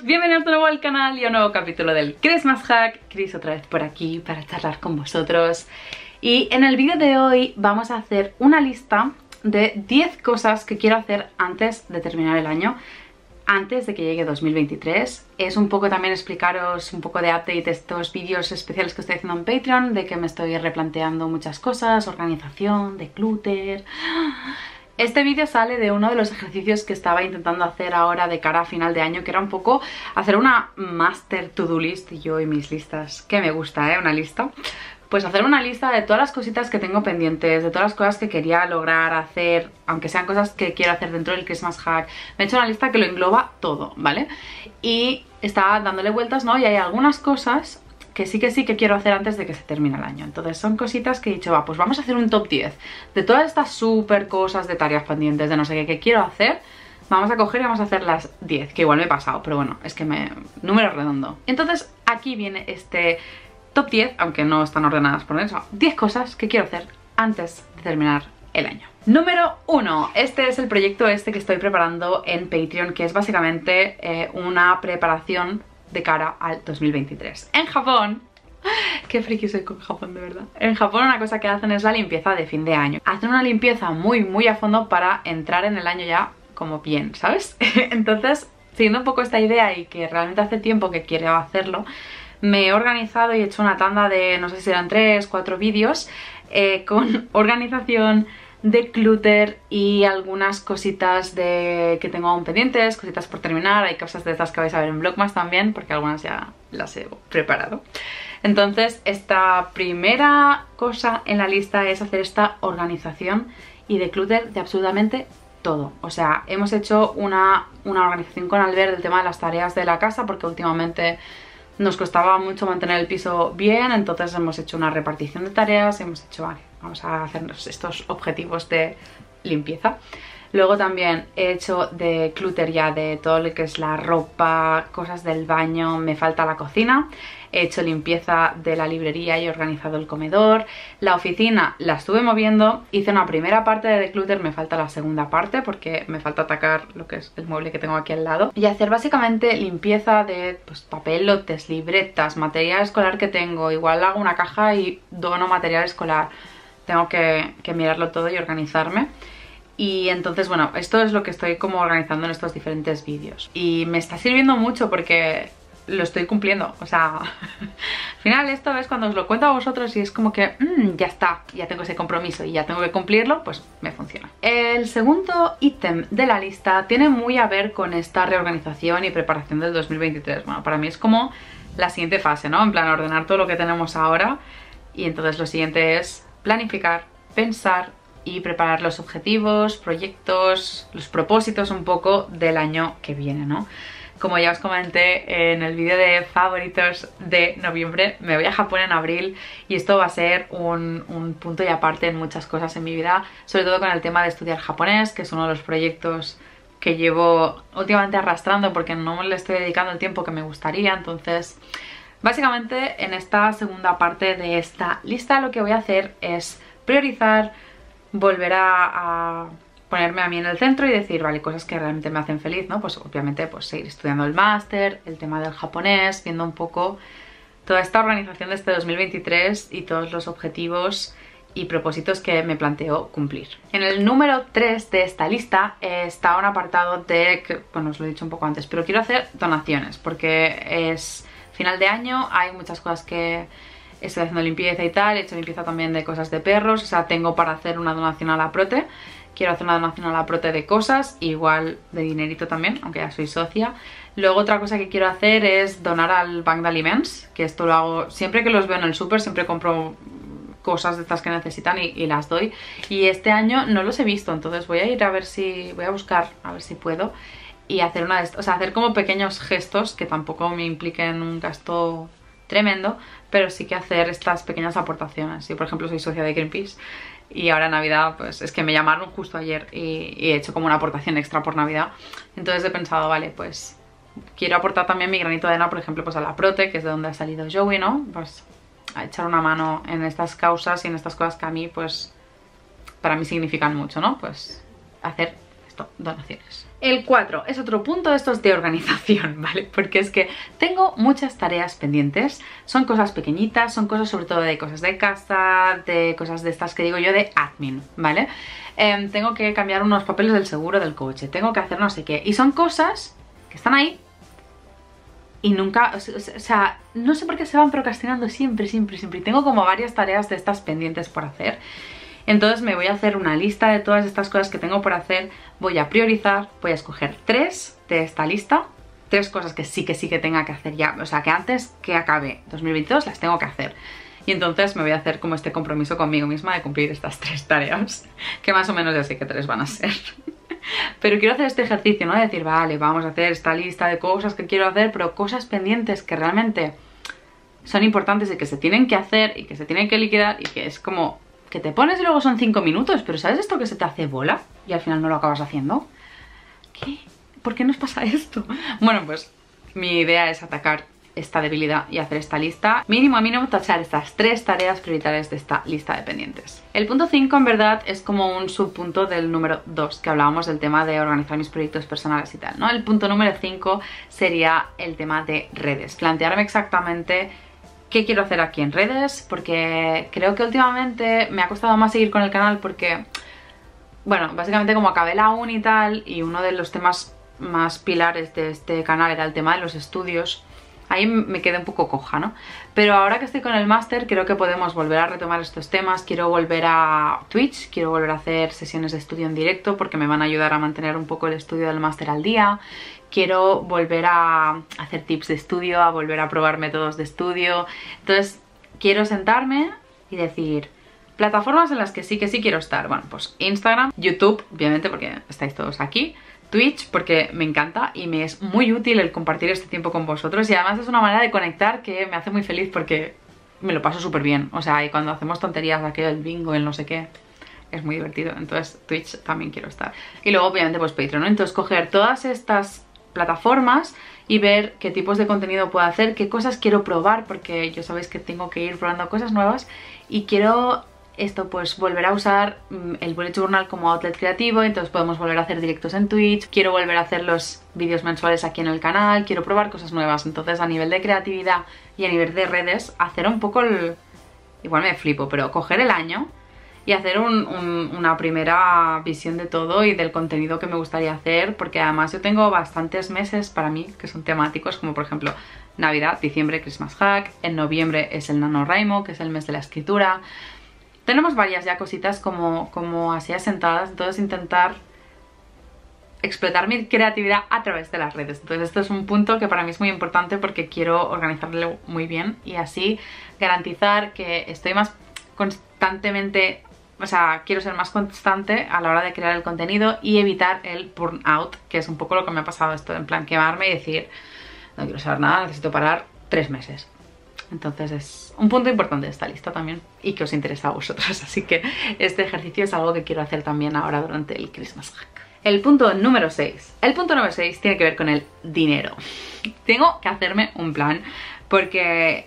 amigos, bienvenidos de nuevo al canal y a un nuevo capítulo del Christmas Hack. Chris otra vez por aquí para charlar con vosotros. Y en el vídeo de hoy vamos a hacer una lista de 10 cosas que quiero hacer antes de terminar el año, antes de que llegue 2023. Es un poco también explicaros un poco de update de estos vídeos especiales que estoy haciendo en Patreon, de que me estoy replanteando muchas cosas, organización, de clutter. Este vídeo sale de uno de los ejercicios que estaba intentando hacer ahora de cara a final de año, que era un poco hacer una master to-do list, yo y mis listas, que me gusta, ¿eh? Una lista. Pues hacer una lista de todas las cositas que tengo pendientes, de todas las cosas que quería lograr hacer, aunque sean cosas que quiero hacer dentro del Christmas Hack. Me he hecho una lista que lo engloba todo, ¿vale? Y estaba dándole vueltas, ¿no? Y hay algunas cosas que sí que quiero hacer antes de que se termine el año. Entonces son cositas que he dicho, va, pues vamos a hacer un top 10 de todas estas súper cosas, de tareas pendientes, de no sé qué, que quiero hacer. Vamos a coger y vamos a hacer las 10, que igual me he pasado, pero bueno, es que me... número redondo. Entonces aquí viene este... Top 10, aunque no están ordenadas por eso, 10 cosas que quiero hacer antes de terminar el año. Número 1. Este es el proyecto que estoy preparando en Patreon, que es básicamente una preparación de cara al 2023. En Japón... Qué friki soy con Japón, de verdad. En Japón una cosa que hacen es la limpieza de fin de año. Hacen una limpieza muy, muy a fondo para entrar en el año ya como bien, ¿sabes? Entonces, siguiendo un poco esta idea y que realmente hace tiempo que quiero hacerlo, me he organizado y he hecho una tanda de, no sé si eran 3 o 4 vídeos con organización de clutter y algunas cositas de que tengo aún pendientes, cositas por terminar. Hay cosas de estas que vais a ver en Vlogmas también, porque algunas ya las he preparado. Entonces esta primera cosa en la lista es hacer esta organización y de clutter de absolutamente todo. O sea, hemos hecho una organización con Albert del tema de las tareas de la casa, porque últimamente... nos costaba mucho mantener el piso bien, entonces hemos hecho una repartición de tareas, hemos hecho, vale, vamos a hacernos estos objetivos de limpieza. Luego también he hecho de clutter ya de todo lo que es la ropa, cosas del baño, me falta la cocina. He hecho limpieza de la librería y he organizado el comedor. La oficina la estuve moviendo, hice una primera parte de declutter, me falta la segunda parte porque me falta atacar lo que es el mueble que tengo aquí al lado. Y hacer básicamente limpieza de pues, papelotes, libretas, material escolar que tengo. Igual hago una caja y dono material escolar. Tengo que mirarlo todo y organizarme. Y entonces, bueno, esto es lo que estoy como organizando en estos diferentes vídeos. Y me está sirviendo mucho porque... lo estoy cumpliendo, o sea, al final esto ves cuando os lo cuento a vosotros y es como que ya está, ya tengo ese compromiso y ya tengo que cumplirlo, pues me funciona. El segundo ítem de la lista tiene muy a ver con esta reorganización y preparación del 2023. Bueno, para mí es como la siguiente fase, ¿no? En plan, ordenar todo lo que tenemos ahora y entonces lo siguiente es planificar, pensar y preparar los objetivos, proyectos, los propósitos un poco del año que viene, ¿no? Como ya os comenté en el vídeo de favoritos de noviembre, me voy a Japón en abril y esto va a ser un punto y aparte en muchas cosas en mi vida, sobre todo con el tema de estudiar japonés, que es uno de los proyectos que llevo últimamente arrastrando porque no le estoy dedicando el tiempo que me gustaría. Entonces, básicamente en esta segunda parte de esta lista lo que voy a hacer es priorizar, volver a ponerme a mí en el centro y decir, vale, cosas que realmente me hacen feliz, ¿no? Pues obviamente pues seguir estudiando el máster, el tema del japonés, viendo un poco toda esta organización de este 2023 y todos los objetivos y propósitos que me planteo cumplir. En el número 3 de esta lista está un apartado de, bueno, os lo he dicho un poco antes, pero quiero hacer donaciones porque es final de año, hay muchas cosas que... estoy haciendo limpieza y tal, he hecho limpieza también de cosas de perros, o sea, tengo para hacer una donación a la Prote. Quiero hacer una donación a la Prote de cosas, igual de dinerito también, aunque ya soy socia. Luego otra cosa que quiero hacer es donar al Banco de Alimentos, que esto lo hago siempre que los veo en el súper, siempre compro cosas de estas que necesitan y las doy. Y este año no los he visto, entonces voy a ir a ver si, voy a buscar, a ver si puedo. Y hacer una de estas, o sea, hacer como pequeños gestos que tampoco me impliquen un gasto tremendo, pero sí que hacer estas pequeñas aportaciones. Yo, por ejemplo, soy socia de Greenpeace y ahora en Navidad, pues es que me llamaron justo ayer y he hecho como una aportación extra por Navidad. Entonces he pensado, vale, pues quiero aportar también mi granito de arena, por ejemplo, pues a la Prote, que es de donde ha salido Joey, ¿no? Pues a echar una mano en estas causas y en estas cosas que a mí, pues, para mí significan mucho, ¿no? Pues hacer esto, donaciones. El 4 es otro punto de estos de organización, ¿vale? Porque es que tengo muchas tareas pendientes, son cosas pequeñitas, son cosas sobre todo de cosas de casa, de cosas de estas que digo yo de admin, ¿vale? Tengo que cambiar unos papeles del seguro del coche, tengo que hacer no sé qué, y son cosas que están ahí y nunca, o sea, no sé por qué se van procrastinando siempre, siempre, siempre, y tengo como varias tareas de estas pendientes por hacer. Entonces me voy a hacer una lista de todas estas cosas que tengo por hacer, voy a priorizar, voy a escoger 3 de esta lista, 3 cosas que sí que tenga que hacer ya, o sea, que antes que acabe 2022 las tengo que hacer. Y entonces me voy a hacer como este compromiso conmigo misma de cumplir estas 3 tareas, que más o menos ya sé que 3 van a ser. Pero quiero hacer este ejercicio, ¿no? De decir, vale, vamos a hacer esta lista de cosas que quiero hacer, pero cosas pendientes que realmente son importantes y que se tienen que hacer y que se tienen que liquidar y que es como... que te pones y luego son 5 minutos, pero ¿sabes esto que se te hace bola? Y al final no lo acabas haciendo. ¿Qué? ¿Por qué nos pasa esto? Bueno, pues mi idea es atacar esta debilidad y hacer esta lista. Mínimo a mínimo tachar estas 3 tareas prioritarias de esta lista de pendientes. El punto 5 en verdad es como un subpunto del número 2, que hablábamos del tema de organizar mis proyectos personales y tal, ¿no? El punto número 5 sería el tema de redes. Plantearme exactamente... ¿qué quiero hacer aquí en redes? Porque creo que últimamente me ha costado más seguir con el canal porque, bueno, básicamente como acabé la uni y tal, y uno de los temas más pilares de este canal era el tema de los estudios, ahí me quedé un poco coja, ¿no? Pero ahora que estoy con el máster creo que podemos volver a retomar estos temas, quiero volver a Twitch, quiero volver a hacer sesiones de estudio en directo porque me van a ayudar a mantener un poco el estudio del máster al día. Quiero volver a hacer tips de estudio, a volver a probar métodos de estudio. Entonces quiero sentarme y decir plataformas en las que sí quiero estar. Bueno, pues Instagram, YouTube, obviamente porque estáis todos aquí, Twitch porque me encanta y me es muy útil el compartir este tiempo con vosotros y además es una manera de conectar que me hace muy feliz porque me lo paso súper bien. O sea, y cuando hacemos tonterías, aquello del bingo, el no sé qué... es muy divertido. Entonces Twitch también quiero estar. Y luego obviamente pues Patreon, ¿no? Entonces coger todas estas plataformas y ver qué tipos de contenido puedo hacer, qué cosas quiero probar, porque yo sabéis que tengo que ir probando cosas nuevas y quiero esto, pues volver a usar el bullet journal como outlet creativo, entonces podemos volver a hacer directos en Twitch, quiero volver a hacer los vídeos mensuales aquí en el canal, quiero probar cosas nuevas. Entonces a nivel de creatividad y a nivel de redes, hacer un poco el... igual me flipo, pero coger el año y hacer una primera visión de todo y del contenido que me gustaría hacer, porque además yo tengo bastantes meses para mí que son temáticos, como por ejemplo Navidad, diciembre, Christmas Hack, en noviembre es el NaNoWriMo, que es el mes de la escritura. Tenemos varias ya cositas como así asentadas, entonces intentar explotar mi creatividad a través de las redes. Entonces esto es un punto que para mí es muy importante porque quiero organizarlo muy bien y así garantizar que estoy más constantemente... o sea, quiero ser más constante a la hora de crear el contenido y evitar el burnout, que es un poco lo que me ha pasado esto, en plan quemarme y decir, no quiero saber nada, necesito parar 3 meses. Entonces es un punto importante de esta lista también y que os interesa a vosotros, así que este ejercicio es algo que quiero hacer también ahora durante el Christmas Hack. El punto número 6. El punto número 6 tiene que ver con el dinero. Tengo que hacerme un plan porque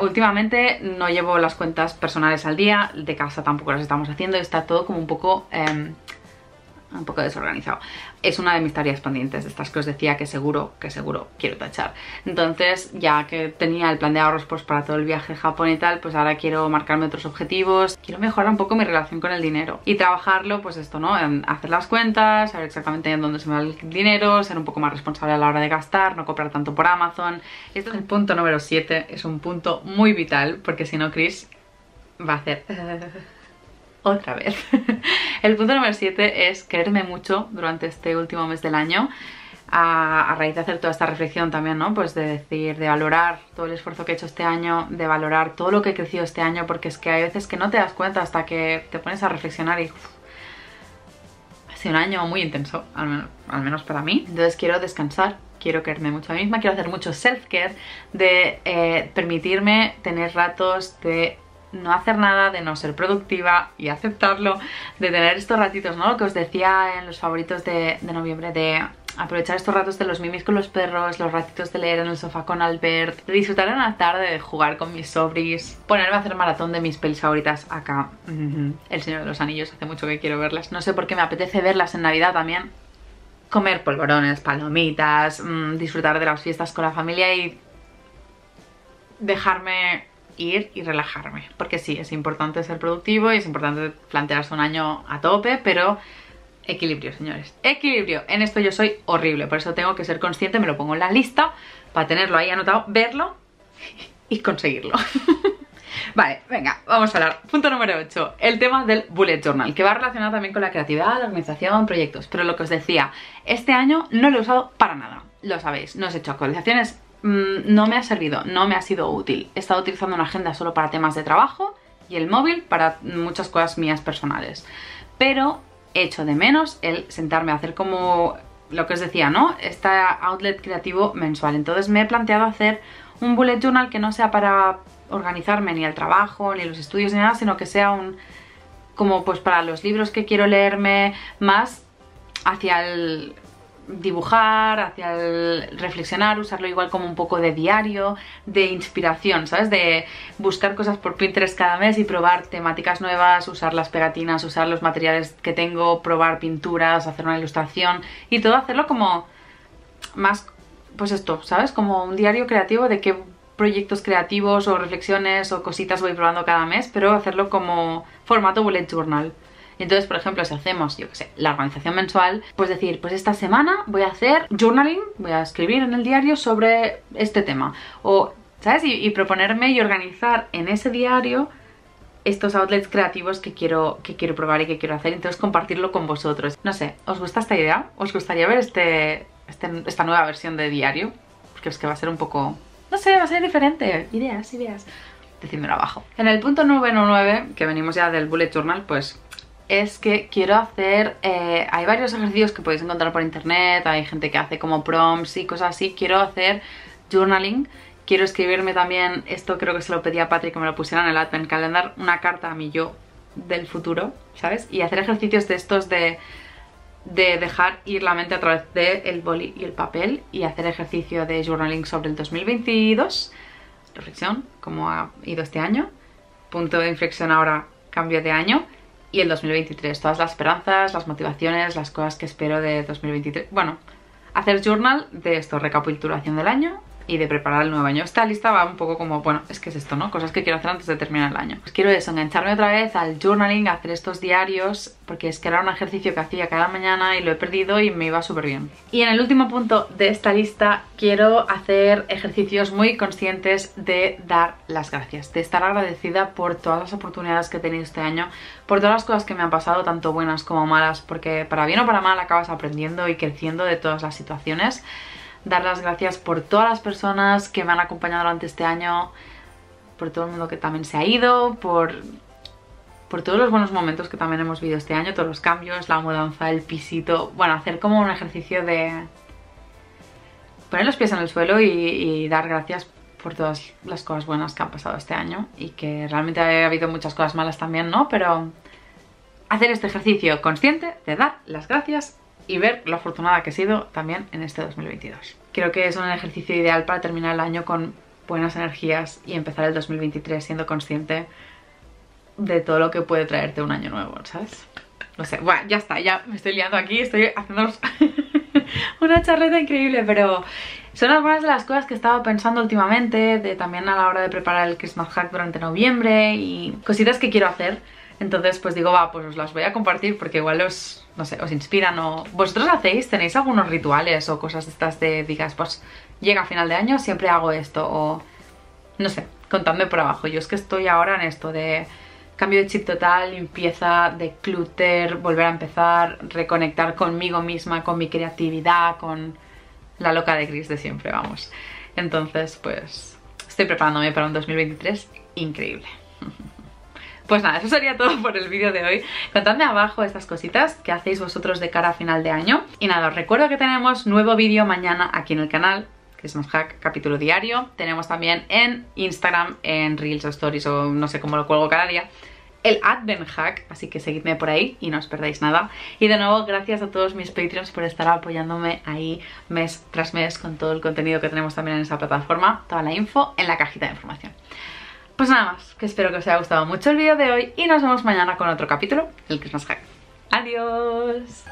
últimamente no llevo las cuentas personales al día, de casa tampoco las estamos haciendo, está todo como un poco desorganizado. Es una de mis tareas pendientes, de estas que os decía que seguro quiero tachar. Entonces, ya que tenía el plan de ahorros pues para todo el viaje a Japón y tal, pues ahora quiero marcarme otros objetivos, quiero mejorar un poco mi relación con el dinero y trabajarlo, pues esto, ¿no? En hacer las cuentas, saber exactamente en dónde se me va el dinero, ser un poco más responsable a la hora de gastar, no comprar tanto por Amazon. Este es el punto número 7, es un punto muy vital porque si no Chris va a hacer... otra vez. El punto número 7 es quererme mucho durante este último mes del año, a raíz de hacer toda esta reflexión también, ¿no? Pues de decir, de valorar todo el esfuerzo que he hecho este año, de valorar todo lo que he crecido este año, porque es que hay veces que no te das cuenta hasta que te pones a reflexionar y... ha sido un año muy intenso, al menos para mí. Entonces quiero descansar, quiero quererme mucho a mí misma, quiero hacer mucho self-care, de permitirme tener ratos de... no hacer nada, de no ser productiva y aceptarlo, de tener estos ratitos, ¿no? Lo que os decía en los favoritos de noviembre, de aprovechar estos ratos de los mimis con los perros, los ratitos de leer en el sofá con Albert, de disfrutar en la tarde, de jugar con mis sobris, ponerme a hacer maratón de mis pelis favoritas acá. El Señor de los Anillos, hace mucho que quiero verlas, no sé por qué me apetece verlas en Navidad también. comer polvorones, palomitas, disfrutar de las fiestas con la familia y dejarme ir y relajarme. Porque sí, es importante ser productivo y es importante plantearse un año a tope, pero equilibrio, señores. Equilibrio. En esto yo soy horrible, por eso tengo que ser consciente, me lo pongo en la lista para tenerlo ahí anotado, verlo y conseguirlo. Vale, venga, vamos a hablar. Punto número 8, el tema del bullet journal, que va relacionado también con la creatividad, la organización, proyectos. Pero lo que os decía, este año no lo he usado para nada, lo sabéis, no os he hecho actualizaciones, no me ha servido, no me ha sido útil. He estado utilizando una agenda solo para temas de trabajo y el móvil para muchas cosas mías personales. Pero echo de menos el sentarme a hacer como lo que os decía, ¿no? Este outlet creativo mensual. Entonces me he planteado hacer un bullet journal que no sea para organizarme ni el trabajo, ni los estudios, ni nada, sino que sea un como pues para los libros que quiero leerme, más hacia el dibujar, hacia el reflexionar, usarlo igual como un poco de diario, de inspiración, ¿sabes? De buscar cosas por Pinterest cada mes y probar temáticas nuevas, usar las pegatinas, usar los materiales que tengo, probar pinturas, hacer una ilustración y todo, hacerlo como más, pues esto, ¿sabes? Como un diario creativo de qué proyectos creativos o reflexiones o cositas voy probando cada mes, pero hacerlo como formato bullet journal. Entonces, por ejemplo, si hacemos, yo qué sé, la organización mensual, pues decir, pues esta semana voy a hacer journaling, voy a escribir en el diario sobre este tema. O, ¿sabes? Y proponerme y organizar en ese diario estos outlets creativos que quiero probar y que quiero hacer. Entonces, compartirlo con vosotros. No sé, ¿os gusta esta idea? ¿Os gustaría ver esta nueva versión de diario? Porque es que va a ser un poco, no sé, va a ser diferente. Ideas, ideas. Decídmelo abajo. En el punto 9, que venimos ya del bullet journal, pues es que quiero hacer, hay varios ejercicios que podéis encontrar por internet, hay gente que hace como prompts y cosas así. Quiero hacer journaling, quiero escribirme también, esto creo que se lo pedí a Patrick que me lo pusiera en el Advent Calendar, una carta a mi yo del futuro, ¿sabes? Y hacer ejercicios de estos de dejar ir la mente a través del boli y el papel, y hacer ejercicio de journaling sobre el 2022, reflexión, cómo ha ido este año, punto de inflexión ahora, cambio de año. Y el 2023, todas las esperanzas, las motivaciones, las cosas que espero de 2023. Bueno, hacer journal de esto, recapitulación del año y de preparar el nuevo año. Esta lista va un poco como, bueno, es que es esto, ¿no? Cosas que quiero hacer antes de terminar el año. Pues quiero eso, engancharme otra vez al journaling, hacer estos diarios, porque es que era un ejercicio que hacía cada mañana y lo he perdido y me iba súper bien. Y en el último punto de esta lista, quiero hacer ejercicios muy conscientes de dar las gracias, de estar agradecida por todas las oportunidades que he tenido este año, por todas las cosas que me han pasado, tanto buenas como malas, porque para bien o para mal acabas aprendiendo y creciendo de todas las situaciones. Dar las gracias por todas las personas que me han acompañado durante este año, por todo el mundo que también se ha ido, por todos los buenos momentos que también hemos vivido este año, todos los cambios, la mudanza, el pisito. Bueno, hacer como un ejercicio de poner los pies en el suelo y dar gracias por todas las cosas buenas que han pasado este año, y que realmente ha habido muchas cosas malas también, ¿no? Pero hacer este ejercicio consciente de dar las gracias y ver lo afortunada que he sido también en este 2022. Creo que es un ejercicio ideal para terminar el año con buenas energías y empezar el 2023 siendo consciente de todo lo que puede traerte un año nuevo, ¿sabes? No sé, bueno, ya está, ya me estoy liando aquí, estoy haciendo una charleta increíble, pero son algunas de las cosas que he estado pensando últimamente, de también a la hora de preparar el Christmas Hack durante noviembre y cositas que quiero hacer. Entonces pues digo, va, pues os las voy a compartir porque igual os, no sé, os inspiran o vosotros hacéis, tenéis algunos rituales o cosas estas de digas, pues llega a final de año, siempre hago esto, o no sé, contadme por abajo. Yo es que estoy ahora en esto de cambio de chip total, limpieza de clutter, volver a empezar, reconectar conmigo misma, con mi creatividad, con la loca de Chris de siempre, vamos. Entonces pues estoy preparándome para un 2023 increíble. Pues nada, eso sería todo por el vídeo de hoy. Contadme abajo estas cositas que hacéis vosotros de cara a final de año. Y nada, os recuerdo que tenemos nuevo vídeo mañana aquí en el canal, Christmas Hack, capítulo diario. Tenemos también en Instagram, en Reels o Stories, o no sé cómo lo cuelgo cada día, el Advent Hack, así que seguidme por ahí y no os perdáis nada. Y de nuevo, gracias a todos mis Patreons por estar apoyándome ahí mes tras mes con todo el contenido que tenemos también en esa plataforma. Toda la info en la cajita de información. Pues nada más, que espero que os haya gustado mucho el vídeo de hoy y nos vemos mañana con otro capítulo del Christmas Hack. ¡Adiós!